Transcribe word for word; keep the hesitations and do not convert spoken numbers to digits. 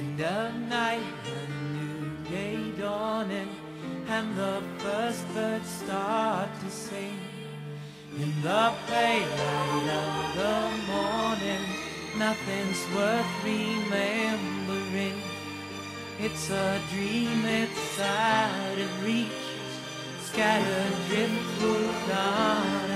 In the night, a new day dawning, and the first birds start to sing. In the pale light of the morning, nothing's worth remembering. It's a dream, it's out of reach, scattered driftwood on